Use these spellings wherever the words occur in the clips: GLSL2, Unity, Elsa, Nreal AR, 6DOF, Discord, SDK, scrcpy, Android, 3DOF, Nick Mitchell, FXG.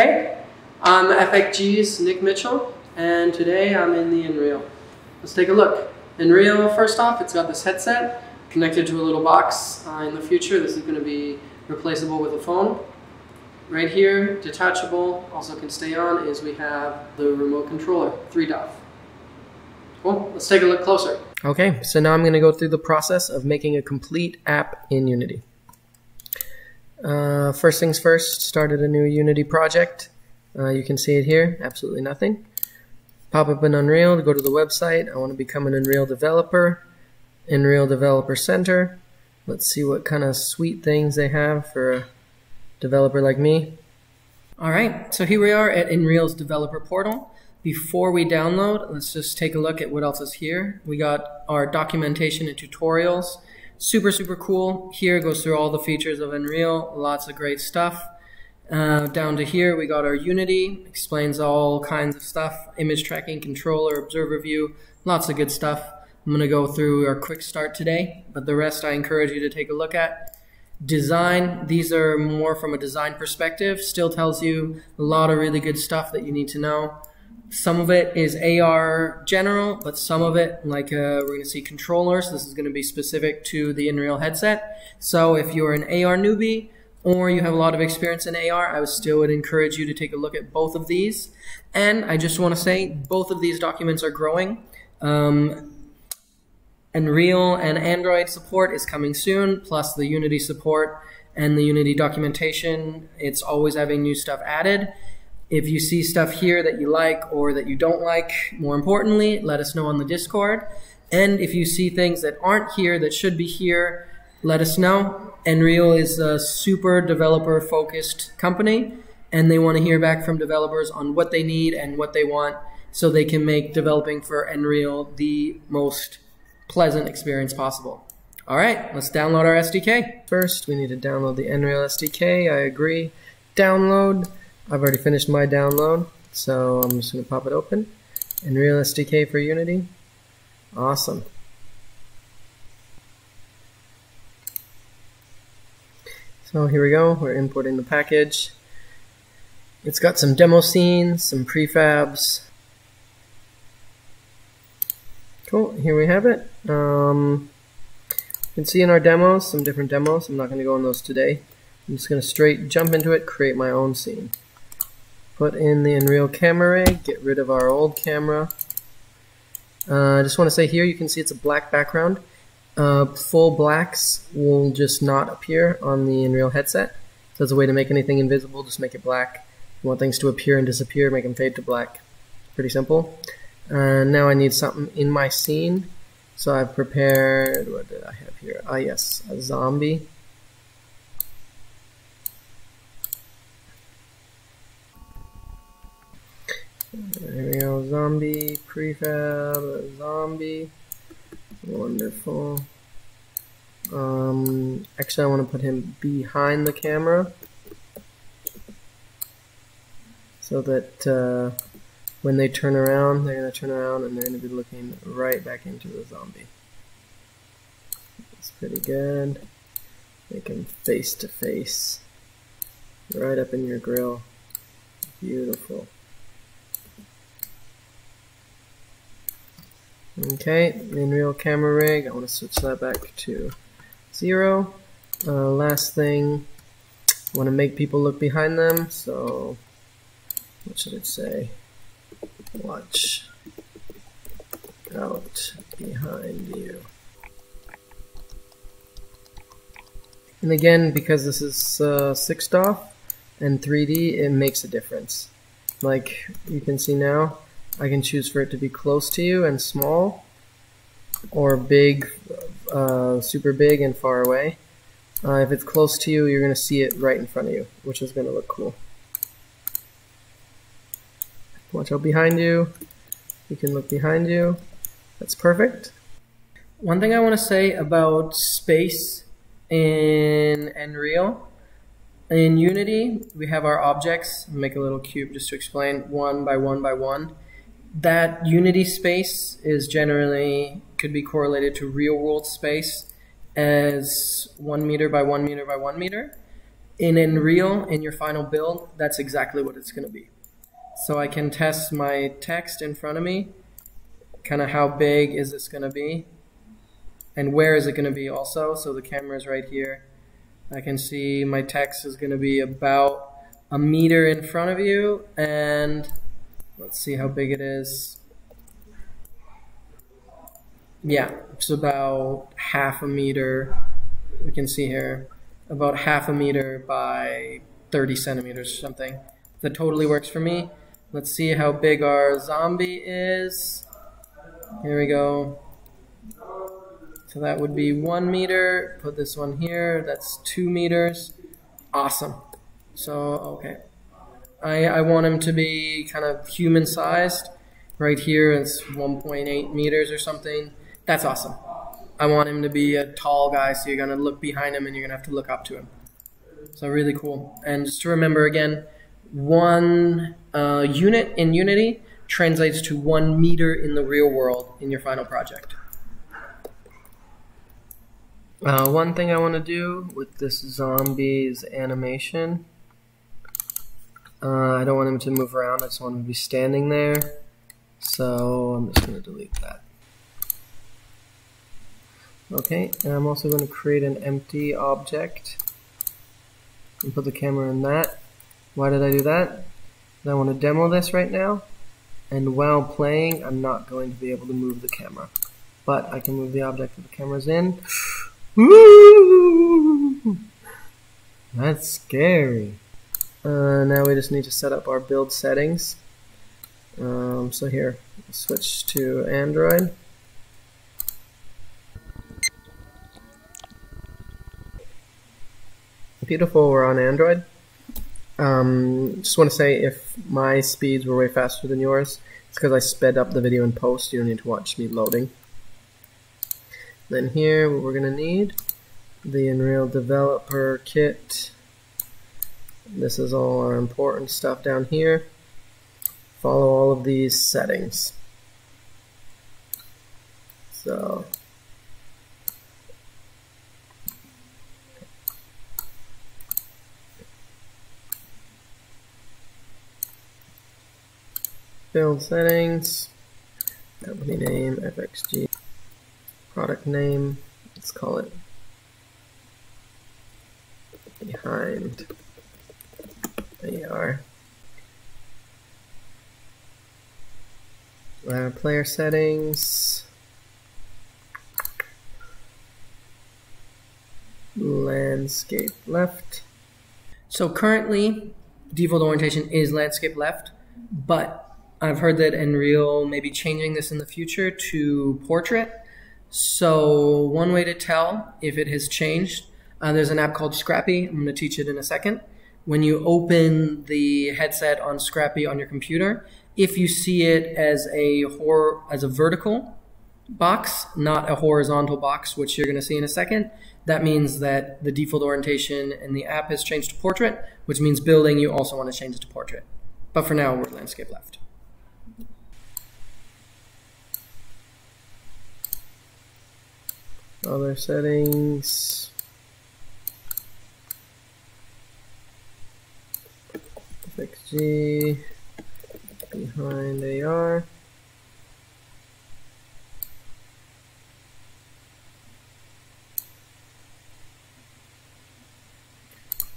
Hey, I'm FXG's Nick Mitchell, and today I'm in the Nreal. Let's take a look. Nreal, first off, it's got this headset connected to a little box. In the future, this is going to be replaceable with a phone. Right here, detachable, also can stay on, is we have the remote controller, 3DOF. Cool, let's take a look closer. Okay, so now I'm going to go through the process of making a complete app in Unity. First things first, started a new Unity project. You can see it here, absolutely nothing. Pop up in Nreal to go to the website. I want to become an Nreal developer. Nreal Developer Center. Let's see what kind of sweet things they have for a developer like me. Alright, so here we are at Nreal's developer portal. Before we download, let's just take a look at what else is here. We got our documentation and tutorials. Super cool. Here goes through all the features of Nreal, lots of great stuff. Down to here we got our Unity, explains all kinds of stuff, image tracking, controller, observer view, lots of good stuff. I'm going to go through our quick start today, but the rest I encourage you to take a look at. Design, these are more from a design perspective, still tells you a lot of really good stuff that you need to know. Some of it is AR general, but some of it, like we're going to see controllers, this is going to be specific to the Nreal headset. So if you're an AR newbie or you have a lot of experience in AR, I would still encourage you to take a look at both of these. And I just want to say, both of these documents are growing. Nreal and Android support is coming soon, plus the Unity support and the Unity documentation. It's always having new stuff added. If you see stuff here that you like or that you don't like, more importantly, let us know on the Discord. And if you see things that aren't here that should be here, let us know. Nreal is a super developer-focused company, and they want to hear back from developers on what they need and what they want so they can make developing for Nreal the most pleasant experience possible. All right, let's download our SDK. First, we need to download the Nreal SDK. I agree. Download. I've already finished my download, so I'm just going to pop it open. Nreal SDK for Unity. Awesome. So here we go. We're importing the package. It's got some demo scenes, some prefabs. Cool. Here we have it. You can see in our demos, some different demos. I'm not going to go on those today. I'm just going to straight jump into it, create my own scene. Put in the Nreal camera rig, get rid of our old camera. I just want to say here you can see it's a black background. Full blacks will just not appear on the Nreal headset. So as a way to make anything invisible, just make it black. You want things to appear and disappear, make them fade to black. Pretty simple. Now I need something in my scene. So I've prepared, what did I have here? Ah yes, a zombie. There we go, zombie, prefab, zombie, wonderful. Actually I want to put him behind the camera so that when they turn around, they're going to turn around and they're going to be looking right back into the zombie. That's pretty good. Make him face to face, right up in your grill. Beautiful. Okay, Nreal camera rig, I want to switch that back to 0. Last thing, I want to make people look behind them, so what should it say? Watch out behind you. And again, because this is 6DOF and 3D, it makes a difference. Like you can see now, I can choose for it to be close to you and small, or big, super big and far away. If it's close to you, you're going to see it right in front of you, which is going to look cool. Watch out behind you. You can look behind you. That's perfect. One thing I want to say about space in Nreal. In Unity, we have our objects. Make a little cube just to explain, one by one by one. That Unity space is generally, could be correlated to real world space as 1 meter by 1 meter by 1 meter. in Nreal, in your final build, that's exactly what it's going to be. So I can test my text in front of me, kind of how big is this going to be, and where is it going to be also. So the camera is right here. I can see my text is going to be about a meter in front of you, and let's see how big it is. Yeah, it's about half a meter. We can see here about half a meter by 30 centimeters or something. That totally works for me. Let's see how big our zombie is. Here we go. So that would be 1 meter. Put this one here. That's 2 meters. Awesome. So, okay. I want him to be kind of human-sized. Right here it's 1.8 meters or something. That's awesome. I want him to be a tall guy, so you're going to look behind him and you're going to have to look up to him. So really cool. And just to remember again, one unit in Unity translates to 1 meter in the real world in your final project. One thing I want to do with this zombie's animation, I don't want him to move around, I just want him to be standing there. So I'm just going to delete that. Okay, and I'm also going to create an empty object and put the camera in that. Why did I do that? I want to demo this right now, and while playing I'm not going to be able to move the camera, but I can move the object that the camera's in. Woo! That's scary. Now we just need to set up our build settings. So here, switch to Android. Beautiful, we're on Android. Just want to say, if my speeds were way faster than yours, it's because I sped up the video in post. You don't need to watch me loading. Then here, what we're going to need, the Nreal Developer Kit. This is all our important stuff down here. Follow all of these settings. So. Build settings, company name, FXG, product name, let's call it behind AR. Player settings, landscape left. So currently, default orientation is landscape left, but I've heard that Nreal may be changing this in the future to portrait. So one way to tell if it has changed, there's an app called Scrcpy. I'm going to teach it in a second. When you open the headset on Scrcpy on your computer, if you see it as a vertical box, not a horizontal box, which you're going to see in a second, that means that the default orientation in the app has changed to portrait, which means building, you also want to change it to portrait. But for now, we're landscape left. Other settings, FXG, behind AR,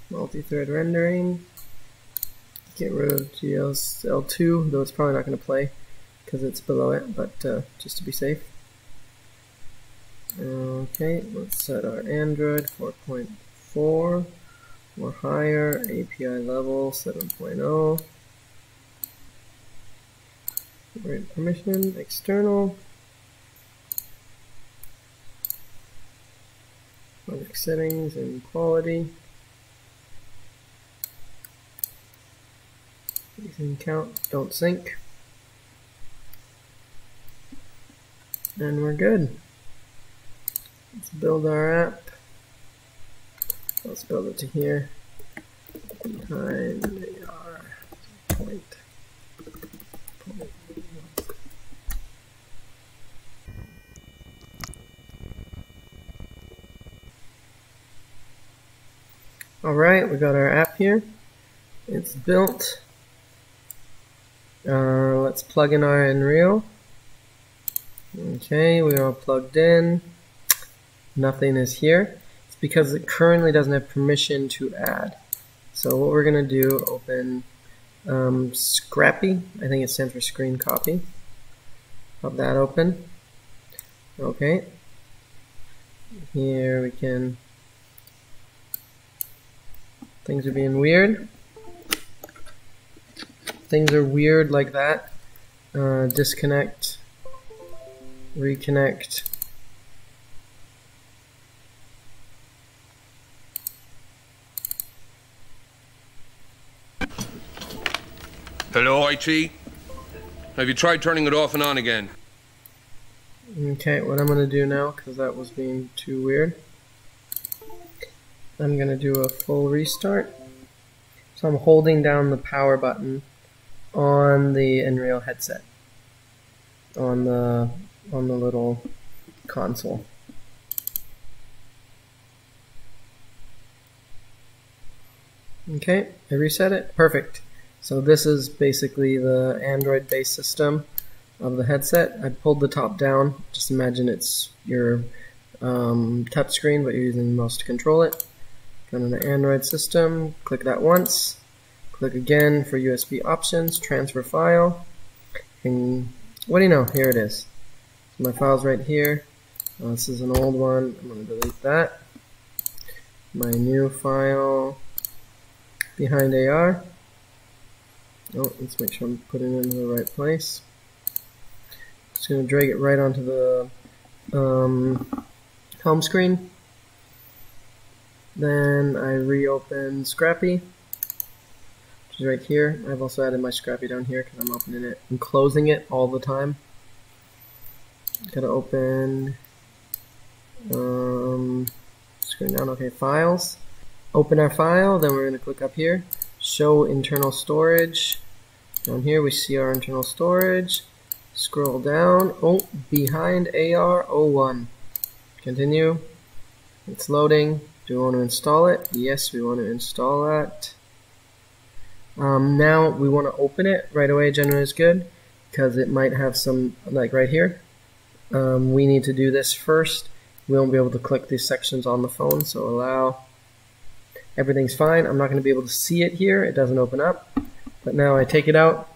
multi-thread rendering, get rid of GLSL2, though it's probably not going to play because it's below it, but just to be safe. Okay, let's set our Android 4.4 or higher, API level 7.0, rate permission, external, public settings and quality, using count, don't sync, and we're good. Let's build our app. Let's build it to here. Behind AR. Point. Alright, we got our app here. It's built. Let's plug in our Nreal. Okay, we are plugged in. Nothing is here. It's because it currently doesn't have permission to add. So what we're going to do, open scrcpy. I think it stands for screen copy. Pop that open. Okay. Here we can... Things are being weird. Things are weird like that. Disconnect. Reconnect. Hello, IT? Have you tried turning it off and on again? Okay, what I'm going to do now, because that was being too weird, I'm going to do a full restart. So I'm holding down the power button on the Nreal headset, on the little console. Okay, I reset it. Perfect. So this is basically the Android-based system of the headset. I pulled the top down. Just imagine it's your touchscreen, but you're using the mouse to control it. Go to the Android system, click that once, click again for USB options, transfer file, and what do you know? Here it is. So my file's right here. This is an old one. I'm going to delete that. My new file, behind AR. Oh, let's make sure I'm putting it in the right place. Just going to drag it right onto the home screen. Then I reopen scrcpy, which is right here. I've also added my scrcpy down here because I'm opening it and closing it all the time. Gotta open screen down. Okay, files. Open our file. Then we're going to click up here. Show internal storage. Down here we see our internal storage. Scroll down. Oh, behind AR 01. Continue. It's loading. Do we want to install it? Yes, we want to install that. Now we want to open it right away. Generally is good because it might have some, like right here. We need to do this first. We won't be able to click these sections on the phone, so allow. Everything's fine. I'm not going to be able to see it here. It doesn't open up. But now I take it out,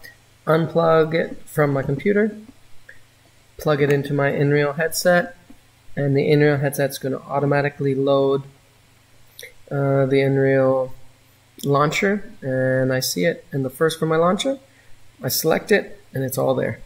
unplug it from my computer, plug it into my Nreal headset, and the Nreal headset's going to automatically load the Nreal launcher, and I see it in the first for my launcher. I select it, and it's all there.